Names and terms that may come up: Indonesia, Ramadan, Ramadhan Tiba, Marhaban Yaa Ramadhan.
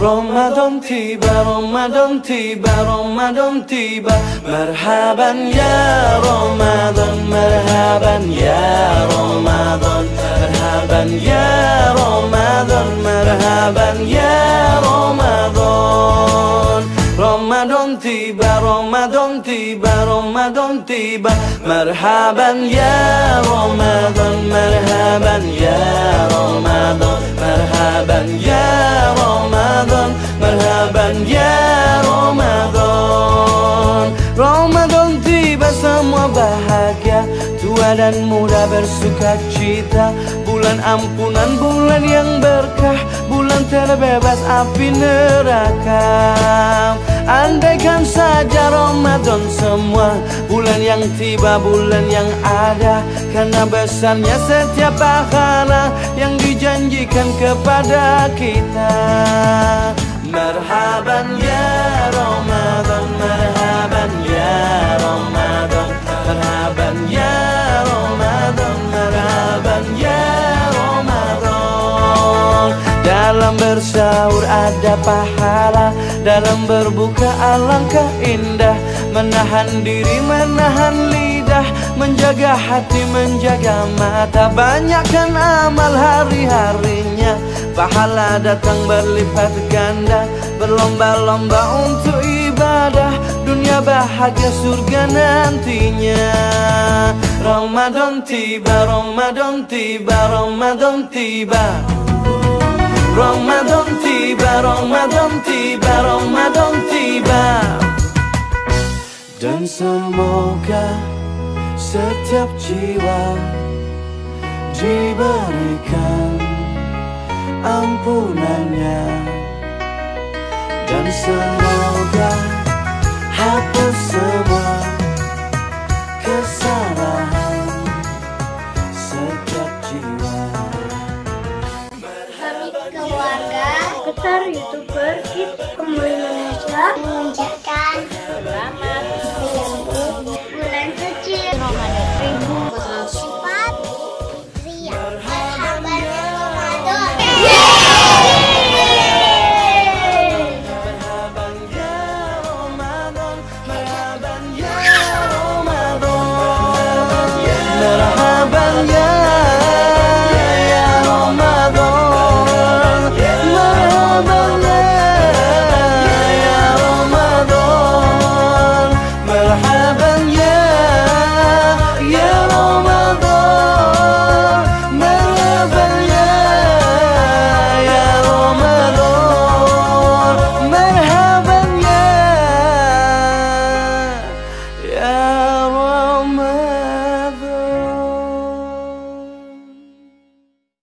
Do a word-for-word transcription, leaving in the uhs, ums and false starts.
Ramadan tiba, Ramadan tiba, Ramadan tiba. Marhaban ya Ramadan, marhaban ya Ramadan, marhaban ya Ramadan, marhaban ya Ramadan. Ramadan tiba, Ramadan tiba, Ramadan tiba. Marhaban ya Ramadan, marhaban ya Ramadan, marhaban ya Ramadan, marhaban ya Ramadan. Ramadan tiba semua bahagia, tua dan muda bersuka cita. Bulan ampunan, bulan yang berkah, bulan terbebas api neraka. Andaikan saja Ramadan semua bulan yang tiba, bulan yang ada. Karena besarnya setiap pahala yang dijanjikan kepada kita. Marhaban ya Ramadan, marhaban ya Ramadan, marhaban ya Ramadan, marhaban ya Ramadan. Dalam bersaur ada pahala, dalam berbuka alangkah indah. Menahan diri, menahan lidah, menjaga hati, menjaga mata. Banyakkan amal hari-harinya, pahala datang berlipat ganda. Berlomba-lomba untuk ibadah, dunia bahagia surga nantinya. Ramadan tiba, Ramadan tiba, Ramadan tiba. Ramadan tiba, Ramadan tiba, Ramadan tiba. Dan semoga setiap jiwa diberikan ampunannya. Dan semoga hapus semua kesalahan. Youtuber Kids Indonesia mengucapkan selamat